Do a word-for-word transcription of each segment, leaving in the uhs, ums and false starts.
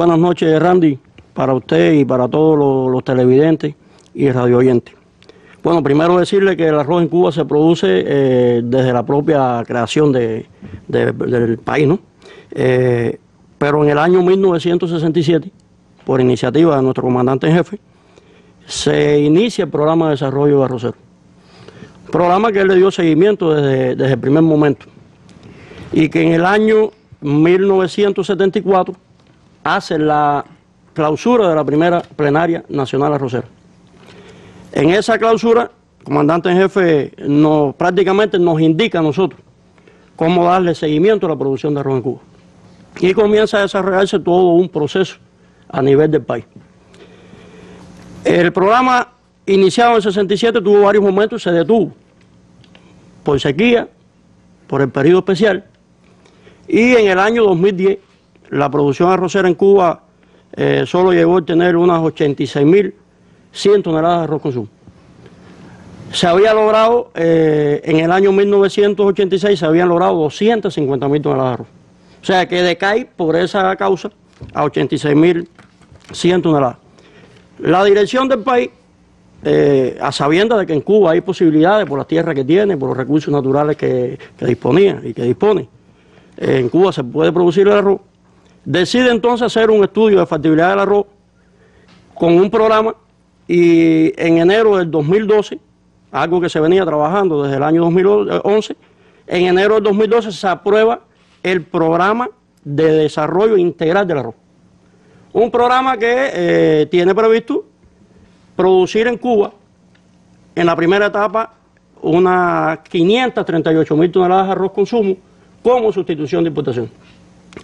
Buenas noches, Randy, para usted y para todos los, los televidentes y radioyentes. Bueno, primero decirle que el arroz en Cuba se produce eh, desde la propia creación de, de, del país, ¿no? Eh, pero en el año mil novecientos sesenta y siete, por iniciativa de nuestro comandante en jefe, se inicia el programa de desarrollo de Rosero. Programa que él le dio seguimiento desde, desde el primer momento. Y que en el año mil novecientos setenta y cuatro hace la clausura de la primera plenaria nacional arrocera. En esa clausura, el comandante en jefe nos, prácticamente nos indica a nosotros cómo darle seguimiento a la producción de arroz en Cuba. Y comienza a desarrollarse todo un proceso a nivel del país. El programa iniciado en el sesenta y siete tuvo varios momentos, se detuvo por sequía, por el periodo especial, y en el año dos mil diez la producción arrocera en Cuba eh, solo llegó a tener unas ochenta y seis mil cien toneladas de arroz consumo. Se había logrado, eh, en el año mil novecientos ochenta y seis se habían logrado doscientas cincuenta mil toneladas de arroz. O sea que decae por esa causa a ochenta y seis mil cien toneladas. La dirección del país, eh, a sabiendas de que en Cuba hay posibilidades por las tierras que tiene, por los recursos naturales que, que disponía y que dispone, eh, en Cuba se puede producir el arroz, decide entonces hacer un estudio de factibilidad del arroz con un programa, y en enero del dos mil doce, algo que se venía trabajando desde el año dos mil once, en enero del dos mil doce se aprueba el programa de desarrollo integral del arroz. Un programa que eh, tiene previsto producir en Cuba, en la primera etapa, unas quinientas treinta y ocho mil toneladas de arroz consumo como sustitución de importación.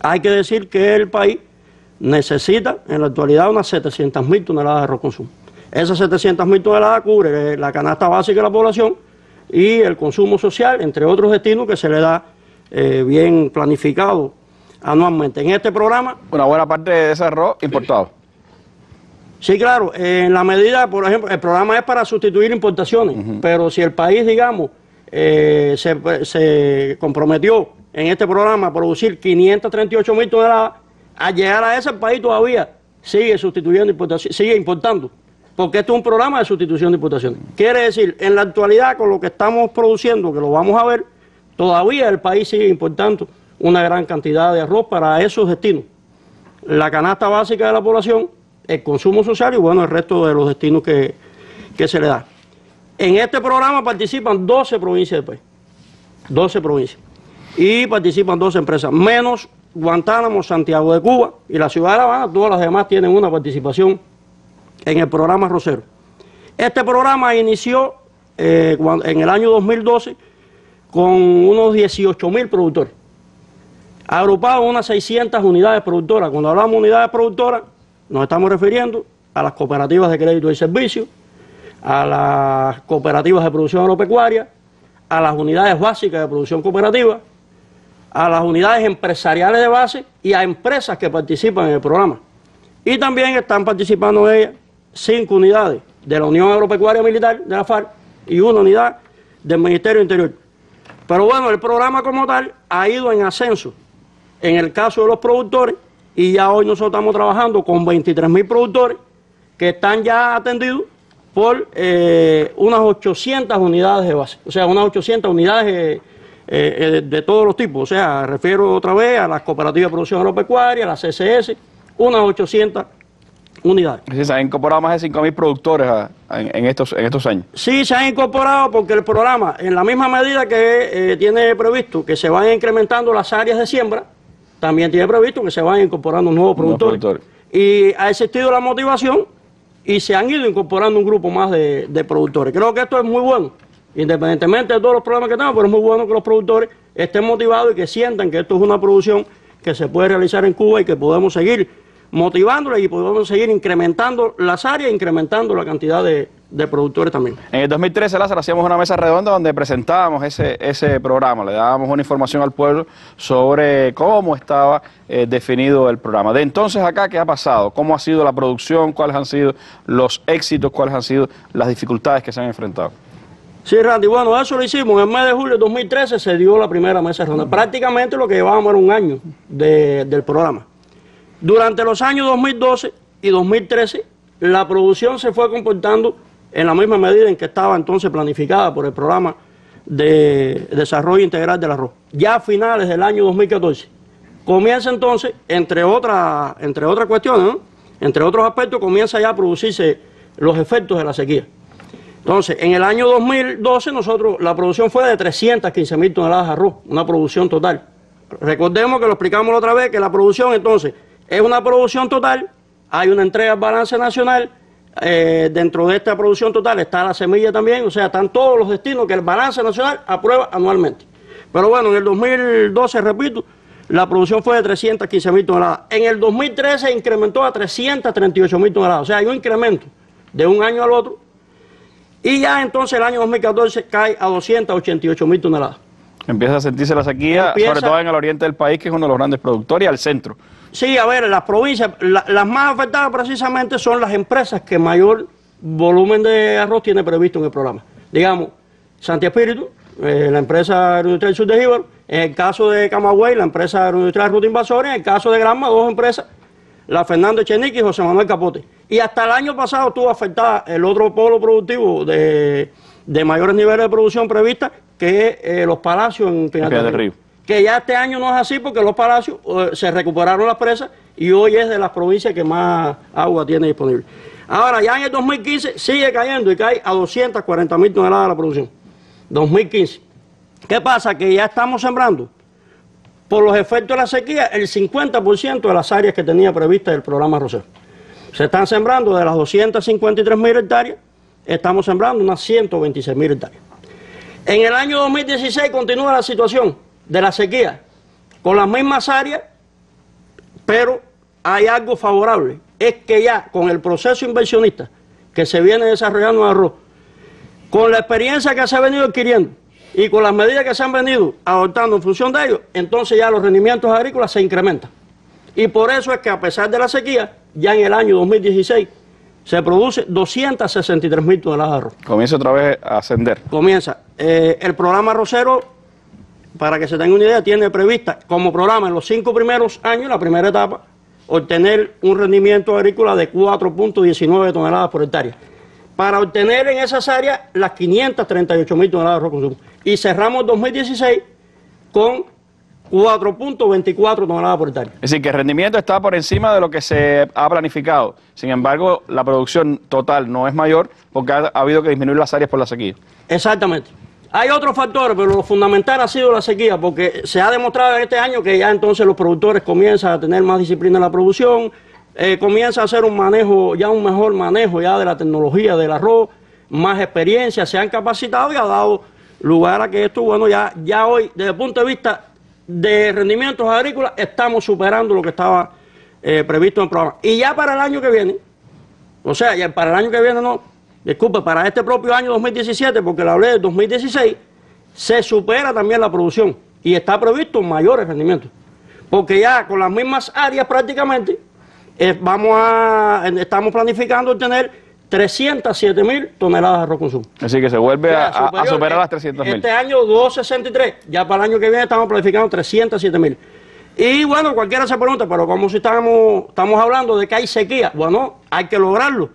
Hay que decir que el país necesita en la actualidad unas setecientas mil toneladas de arroz consumo. Esas setecientas mil toneladas cubre la canasta básica de la población y el consumo social, entre otros destinos que se le da eh, bien planificado anualmente. En este programa, una buena parte de ese arroz importado. Sí, claro. En la medida, por ejemplo, el programa es para sustituir importaciones, uh-huh. pero si el país, digamos, eh, se, se comprometió en este programa a producir quinientas treinta y ocho mil toneladas, al llegar a ese, el país todavía sigue sustituyendo importaciones, sigue importando, porque esto es un programa de sustitución de importaciones. Quiere decir, en la actualidad, con lo que estamos produciendo, que lo vamos a ver, todavía el país sigue importando una gran cantidad de arroz para esos destinos. La canasta básica de la población, el consumo social y bueno, el resto de los destinos que, que se le da. En este programa participan doce provincias del país. doce provincias. Y participan doce empresas, menos Guantánamo, Santiago de Cuba y la ciudad de La Habana. Todas las demás tienen una participación en el programa Rosero. Este programa inició eh, en el año dos mil doce con unos dieciocho mil productores, agrupado unas seiscientas unidades productoras. Cuando hablamos de unidades productoras, nos estamos refiriendo a las cooperativas de crédito y servicios, a las cooperativas de producción agropecuaria, a las unidades básicas de producción cooperativa, a las unidades empresariales de base y a empresas que participan en el programa. Y también están participando ellas cinco unidades de la Unión Agropecuaria Militar, de la FARC, y una unidad del Ministerio Interior. Pero bueno, el programa como tal ha ido en ascenso en el caso de los productores, y ya hoy nosotros estamos trabajando con veintitrés mil productores que están ya atendidos por eh, unas ochocientas unidades de base, o sea, unas ochocientas unidades eh, eh, de todos los tipos. O sea, refiero otra vez a las cooperativas de producción agropecuaria, a las C C S, unas ochocientas unidades. Sí, se han incorporado más de cinco mil productores a, a, en, en, estos, en estos años. Sí, se han incorporado porque el programa, en la misma medida que eh, tiene previsto que se van incrementando las áreas de siembra, también tiene previsto que se van incorporando nuevos productores. productores. Y ha existido la motivación y se han ido incorporando un grupo más de, de productores. Creo que esto es muy bueno, independientemente de todos los problemas que tenemos, pero es muy bueno que los productores estén motivados y que sientan que esto es una producción que se puede realizar en Cuba y que podemos seguir motivándola y podemos seguir incrementando las áreas, incrementando la cantidad de, de productores también. En el dos mil trece, Lázaro, hacíamos una mesa redonda donde presentábamos ese, ese programa, le dábamos una información al pueblo sobre cómo estaba eh, definido el programa. De entonces acá, ¿qué ha pasado? ¿Cómo ha sido la producción? ¿Cuáles han sido los éxitos? ¿Cuáles han sido las dificultades que se han enfrentado? Sí, Randy, bueno, eso lo hicimos. En el mes de julio de dos mil trece se dio la primera mesa redonda. Prácticamente lo que llevábamos era un año de, del programa. Durante los años dos mil doce y dos mil trece, la producción se fue comportando en la misma medida en que estaba entonces planificada por el programa de desarrollo integral del arroz. Ya a finales del año dos mil catorce, comienza entonces, entre otras entre otras cuestiones, ¿no? entre otros aspectos, comienza ya a producirse los efectos de la sequía. Entonces, en el año dos mil doce, nosotros la producción fue de trescientas quince mil toneladas de arroz, una producción total. Recordemos que lo explicamos la otra vez, que la producción entonces es una producción total, hay una entrega al balance nacional, eh, dentro de esta producción total está la semilla también, o sea, están todos los destinos que el balance nacional aprueba anualmente. Pero bueno, en el dos mil doce, repito, la producción fue de trescientas quince mil toneladas. En el dos mil trece incrementó a trescientas treinta y ocho mil toneladas, o sea, hay un incremento de un año al otro. Y ya entonces el año dos mil catorce cae a doscientas ochenta y ocho mil toneladas. Empieza a sentirse la sequía, Empieza... sobre todo en el oriente del país, que es uno de los grandes productores, y al centro. Sí, a ver, las provincias, la, las más afectadas precisamente son las empresas que mayor volumen de arroz tiene previsto en el programa. Digamos, Santi Espíritu, eh, la empresa Aérea Industrial Sur de Jíbaro, en el caso de Camagüey, la empresa Aérea Industrial Ruta Invasoria, en el caso de Granma, dos empresas, La Fernanda Echenique y José Manuel Capote. Y hasta el año pasado tuvo afectada el otro polo productivo de, de mayores niveles de producción prevista, que es eh, Los Palacios en Pinal del Río. Que ya este año no es así porque Los Palacios eh, se recuperaron las presas y hoy es de las provincias que más agua tiene disponible. Ahora, ya en el dos mil quince sigue cayendo y cae a doscientas cuarenta mil toneladas de la producción. dos mil quince. ¿Qué pasa? Que ya estamos sembrando, por los efectos de la sequía, el cincuenta por ciento de las áreas que tenía previstas el programa Rosero. Se están sembrando de las doscientas cincuenta y tres mil hectáreas, estamos sembrando unas ciento veintiséis mil hectáreas. En el año dos mil dieciséis continúa la situación de la sequía, con las mismas áreas, pero hay algo favorable, es que ya con el proceso inversionista que se viene desarrollando en arroz, con la experiencia que se ha venido adquiriendo, y con las medidas que se han venido adoptando en función de ello, entonces ya los rendimientos agrícolas se incrementan. Y por eso es que a pesar de la sequía, ya en el año dos mil dieciséis se produce doscientas sesenta y tres mil toneladas de arroz. Comienza otra vez a ascender. Comienza. Eh, el programa Rosero, para que se tenga una idea, tiene prevista como programa en los cinco primeros años, la primera etapa, obtener un rendimiento agrícola de cuatro punto diecinueve toneladas por hectárea, para obtener en esas áreas las quinientas treinta y ocho mil toneladas de arroz consumo. Y cerramos dos mil dieciséis con cuatro punto veinticuatro toneladas por hectárea. Es decir, que el rendimiento está por encima de lo que se ha planificado. Sin embargo, la producción total no es mayor porque ha, ha habido que disminuir las áreas por la sequía. Exactamente. Hay otros factores, pero lo fundamental ha sido la sequía, porque se ha demostrado en este año que ya entonces los productores comienzan a tener más disciplina en la producción. Eh, comienza a hacer un manejo, ya un mejor manejo ya de la tecnología del arroz, más experiencia, se han capacitado y ha dado lugar a que esto, bueno, ya, ya hoy, desde el punto de vista de rendimientos agrícolas, estamos superando lo que estaba eh, previsto en el programa. Y ya para el año que viene, o sea, ya para el año que viene no, disculpe, para este propio año dos mil diecisiete, porque le hablé de dos mil dieciséis, se supera también la producción y está previsto mayores rendimientos, porque ya con las mismas áreas prácticamente, Vamos a, estamos planificando obtener trescientas siete mil toneladas de arroz consumo. Así que se vuelve a, a, a superar las trescientas mil. Este año doscientas sesenta y tres, ya para el año que viene estamos planificando trescientas siete mil. Y bueno, cualquiera se pregunta, pero como si estamos, estamos hablando de que hay sequía, bueno, hay que lograrlo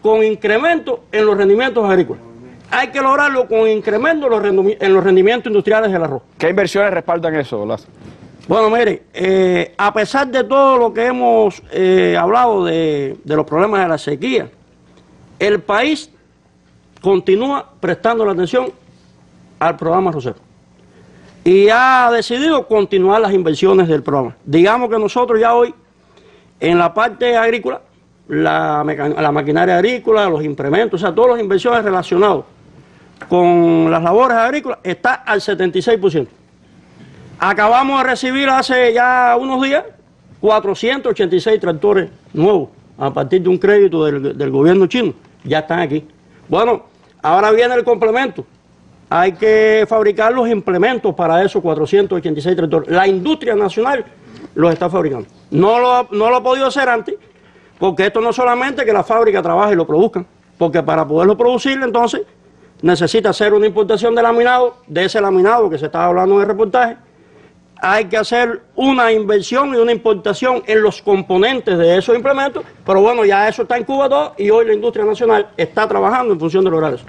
con incremento en los rendimientos agrícolas. Hay que lograrlo con incremento en los rendimientos industriales del arroz. ¿Qué inversiones respaldan eso, Lázaro? Bueno, mire, eh, a pesar de todo lo que hemos eh, hablado de, de los problemas de la sequía, el país continúa prestando la atención al programa Rosero y ha decidido continuar las inversiones del programa. Digamos que nosotros ya hoy, en la parte agrícola, la, la maquinaria agrícola, los implementos, o sea, todas las inversiones relacionadas con las labores agrícolas, está al setenta y seis por ciento. Acabamos de recibir hace ya unos días cuatrocientos ochenta y seis tractores nuevos a partir de un crédito del, del gobierno chino. Ya están aquí. Bueno, ahora viene el complemento. Hay que fabricar los implementos para esos cuatrocientos ochenta y seis tractores. La industria nacional los está fabricando. No lo, no lo ha podido hacer antes, porque esto no es solamente que la fábrica trabaje y lo produzcan, porque para poderlo producir entonces necesita hacer una importación de laminado, de ese laminado que se está hablando en el reportaje, hay que hacer una inversión y una importación en los componentes de esos implementos, pero bueno, ya eso está en Cuba dos y hoy la industria nacional está trabajando en función de lograr eso.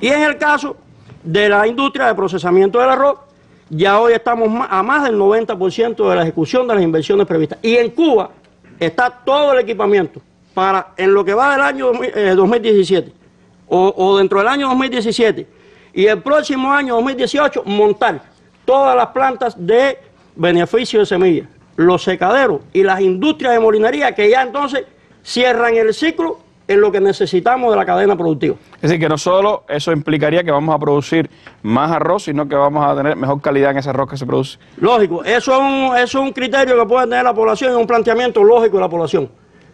Y en el caso de la industria de procesamiento del arroz, ya hoy estamos a más del noventa por ciento de la ejecución de las inversiones previstas. Y en Cuba está todo el equipamiento para, en lo que va del año eh, dos mil diecisiete o, o dentro del año dos mil diecisiete y el próximo año dos mil dieciocho, montar todas las plantas de beneficio de semillas, los secaderos y las industrias de molinería, que ya entonces cierran el ciclo en lo que necesitamos de la cadena productiva. Es decir, que no solo eso implicaría que vamos a producir más arroz, sino que vamos a tener mejor calidad en ese arroz que se produce. Lógico, eso es un, eso es un criterio que puede tener la población, es un planteamiento lógico de la población.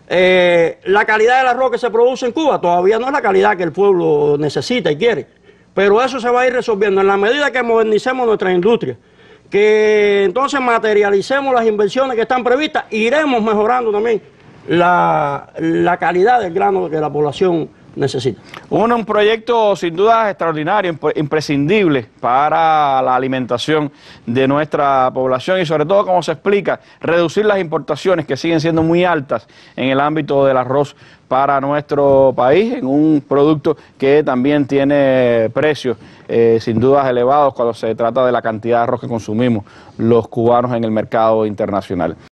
Eh, la calidad del arroz que se produce en Cuba todavía no es la calidad que el pueblo necesita y quiere, pero eso se va a ir resolviendo en la medida que modernicemos nuestras industrias, que entonces materialicemos las inversiones que están previstas, iremos mejorando también La, la calidad del grano que la población necesita. Bueno, un proyecto sin duda extraordinario, imprescindible para la alimentación de nuestra población y sobre todo, como se explica, reducir las importaciones que siguen siendo muy altas en el ámbito del arroz para nuestro país, en un producto que también tiene precios eh, sin dudas elevados cuando se trata de la cantidad de arroz que consumimos los cubanos en el mercado internacional.